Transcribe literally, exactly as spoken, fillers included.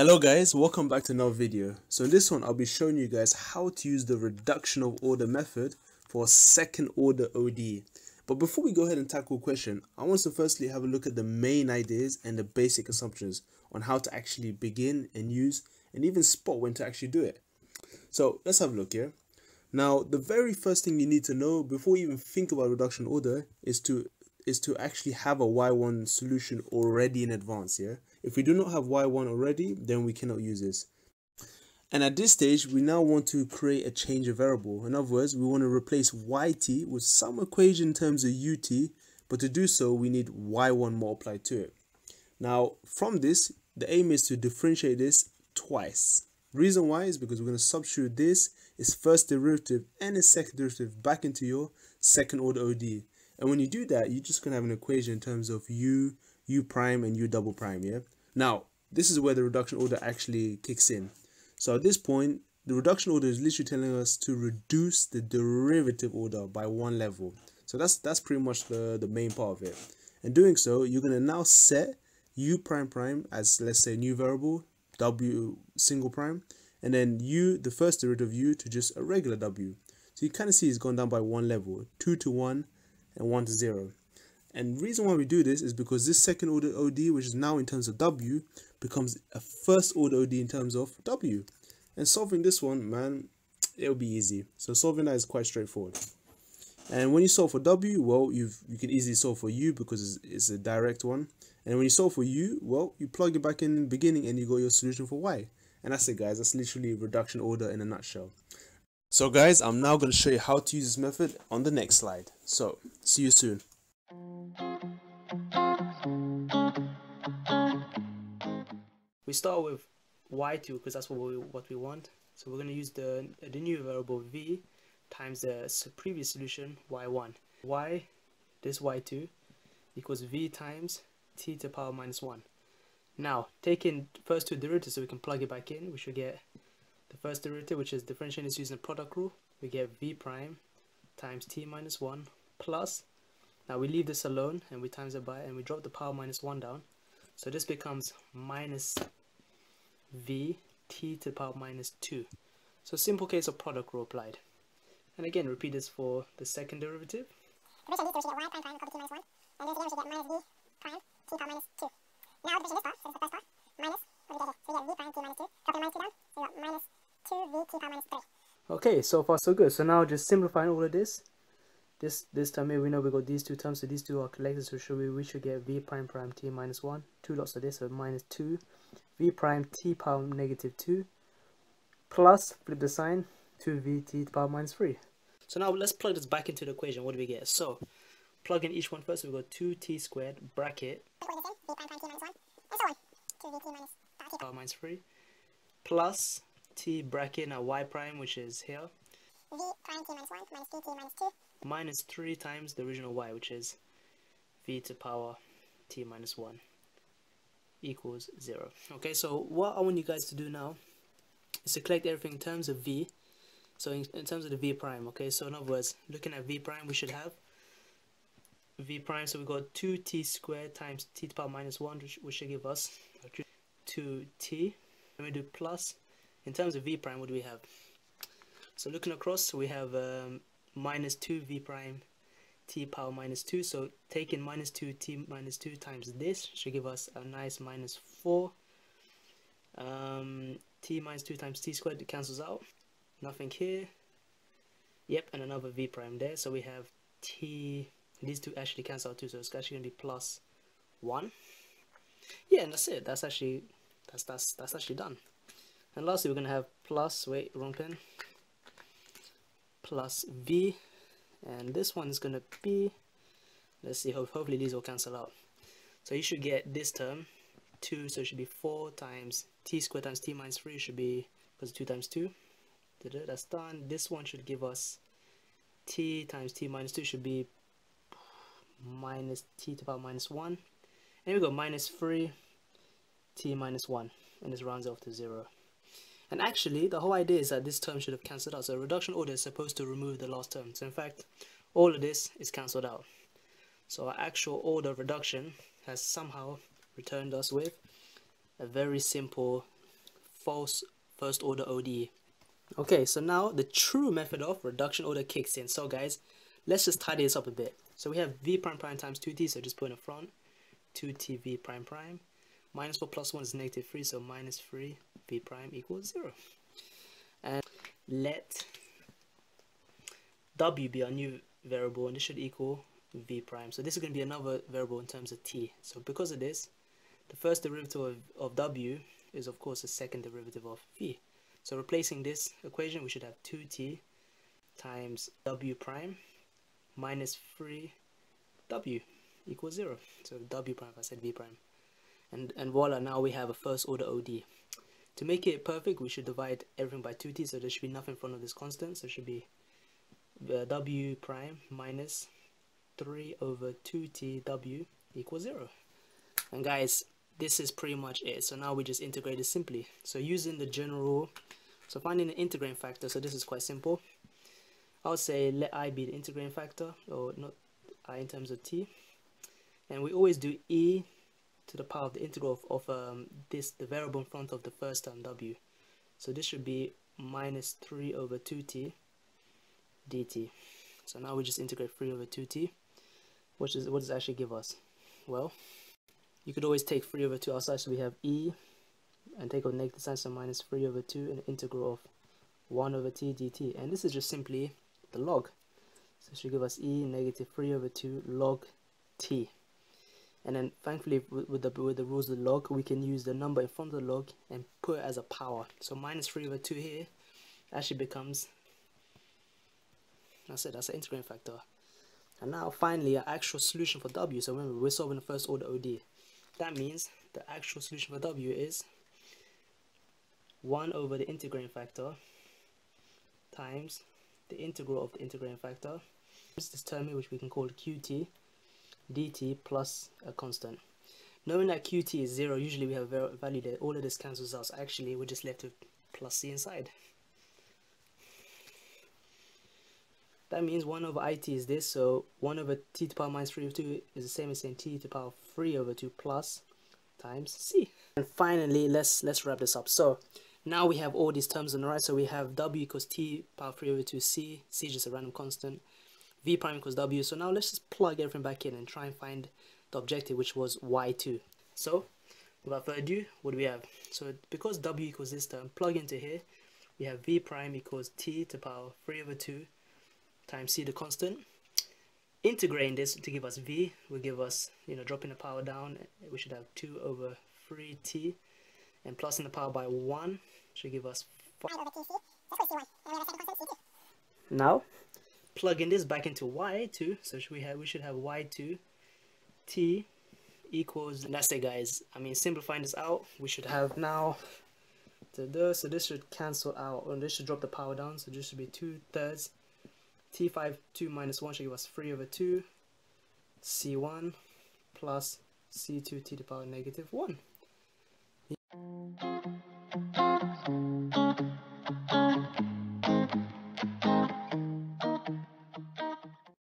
Hello guys, welcome back to another video. So in this one I'll be showing you guys how to use the reduction of order method for second order O D E. But before we go ahead and tackle the question, I want to firstly have a look at the main ideas and the basic assumptions on how to actually begin and use and even spot when to actually do it. So let's have a look here. Now the very first thing you need to know before you even think about reduction order is to is to actually have a Y one solution already in advance here. If we do not have Y one already, then we cannot use this. And at this stage, we now want to create a change of variable. In other words, we want to replace yt with some equation in terms of ut, but to do so, we need Y one multiplied to it. Now, from this, the aim is to differentiate this twice. Reason why is because we're going to substitute this, its first derivative and its second derivative back into your second order O D E. And when you do that, you're just going to have an equation in terms of u, u prime and u double prime, yeah? Now, this is where the reduction order actually kicks in. So at this point, the reduction order is literally telling us to reduce the derivative order by one level. So that's that's pretty much the, the main part of it. And doing so, you're going to now set u prime prime as, let's say, a new variable, w single prime, and then u, the first derivative of u, to just a regular w. So you kind of see it's gone down by one level, two to one. And one to zero. And the reason why we do this is because this second order O D E, which is now in terms of w, becomes a first order O D E in terms of w. And solving this one, man, it'll be easy. So solving that is quite straightforward. And when you solve for w, well, you've you can easily solve for u because it's, it's a direct one. And when you solve for u, well, you plug it back in the beginning and you got your solution for y. And that's it, guys. That's literally reduction order in a nutshell. So guys, I'm now going to show you how to use this method on the next slide. So, see you soon. We start with y two because that's what we, what we want. So we're going to use the, the new variable v times the previous solution y one. y, this y two, equals v times t to the power minus one. Now, taking the first two derivatives so we can plug it back in, we should get the first derivative, which is differentiating is using the product rule, we get v prime times t minus one plus, now we leave this alone and we times it by and we drop the power minus one down. So this becomes minus v t to the power minus two. So simple case of product rule applied. And again, repeat this for the second derivative. Okay, so far so good. So now just simplifying all of this. This this time here we know we got these two terms, so these two are collected, so should we we should get v prime prime t minus one. Two lots of this, so minus two. V prime t power negative two plus flip the sign two v t power minus three. So now let's plug this back into the equation. What do we get? So plug in each one first, so we've got two t squared bracket power minus three plus t bracket now y prime, which is here v prime t minus one minus two t minus two minus three times the original y, which is v to power t minus one equals zero. Okay, so what I want you guys to do now is to collect everything in terms of v. So in, in terms of the v prime, okay, so in other words, looking at v prime, we should have v prime, so we got two t squared times t to the power minus one, which, which should give us two t. Let me do plus. In terms of v prime, what do we have? So looking across, we have um, minus two v prime t power minus two. So taking minus two t minus two times this should give us a nice minus four. Um, t minus two times t squared cancels out. Nothing here. Yep, and another v prime there. So we have t. These two actually cancel out too. So it's actually going to be plus one. Yeah, and that's it. That's actually that's that's that's actually done. And lastly, we're going to have plus, wait, wrong pen, plus v, and this one is going to be, let's see, hopefully these will cancel out. So you should get this term, two, so it should be four times t squared times t minus three, should be, because two times two, that's done. This one should give us t times t minus two, should be minus t to the power minus one, and we got minus three t minus one, and this rounds off to zero. And actually, the whole idea is that this term should have cancelled out. So reduction order is supposed to remove the last term. So in fact, all of this is cancelled out. So our actual order of reduction has somehow returned us with a very simple false first order O D E. Okay, so now the true method of reduction order kicks in. So guys, let's just tidy this up a bit. So we have v prime prime times two t, so just put in the front, two t v prime prime, minus four plus one is negative three, so minus three v prime equals zero. And let w be our new variable, and this should equal v prime. So this is going to be another variable in terms of t. So because of this, the first derivative of, of w is of course the second derivative of v. So replacing this equation, we should have two t times w prime minus three w equals zero. So w prime, if I said v prime. And, and voila, now we have a first order O D E. To make it perfect, we should divide everything by two t, so there should be nothing in front of this constant. So it should be uh, w prime minus three over two t w equals zero. And guys, this is pretty much it. So now we just integrate it simply. So using the general rule, so finding the integrating factor, so this is quite simple. I would say let I be the integrating factor, or not I in terms of t. And we always do e to the power of the integral of, of um, this, the variable in front of the first term w. So this should be minus three over two t dt. So now we just integrate three over two t, which is, what does it actually give us? Well, you could always take three over two outside, so we have e, and take off negative sign, so minus three over two, and integral of one over t dt. And this is just simply the log. So it should give us e negative three over two log t. And then thankfully with the, with the rules of the log, we can use the number in front of the log and put it as a power. So minus three over two here actually becomes, that's it, that's the integrating factor. And now finally our actual solution for w. So remember, we're solving the first order O D E. That means the actual solution for w is one over the integrating factor times the integral of the integrating factor. This term, which we can call qt, dt plus a constant. Knowing that qt is zero, usually we have a value that all of this cancels out. So actually, we're just left with plus c inside. That means one over it is this, so one over t to the power minus three over two is the same as saying t to the power three over two plus times c. And finally, let's let's wrap this up. So now we have all these terms on the right. So we have w equals t power three over two c, c is just a random constant, v prime equals w. So now let's just plug everything back in and try and find the objective, which was y two. So without further ado, what do we have? So because w equals this term, plug into here, we have v prime equals t to the power three over two times c the constant. Integrating this to give us v will give us, you know, dropping the power down, we should have two over three t, and plus in the power by one should give us five over two c. That's what c one. And we have a second constant, c two. Now plugging this back into y two, so should we have we should have y two t equals, and that's it guys. I mean, simplifying this out, we should have now to do, so this should cancel out, and this should drop the power down, so this should be two thirds t five two minus one should give us three over two c one plus c two t to the power negative one.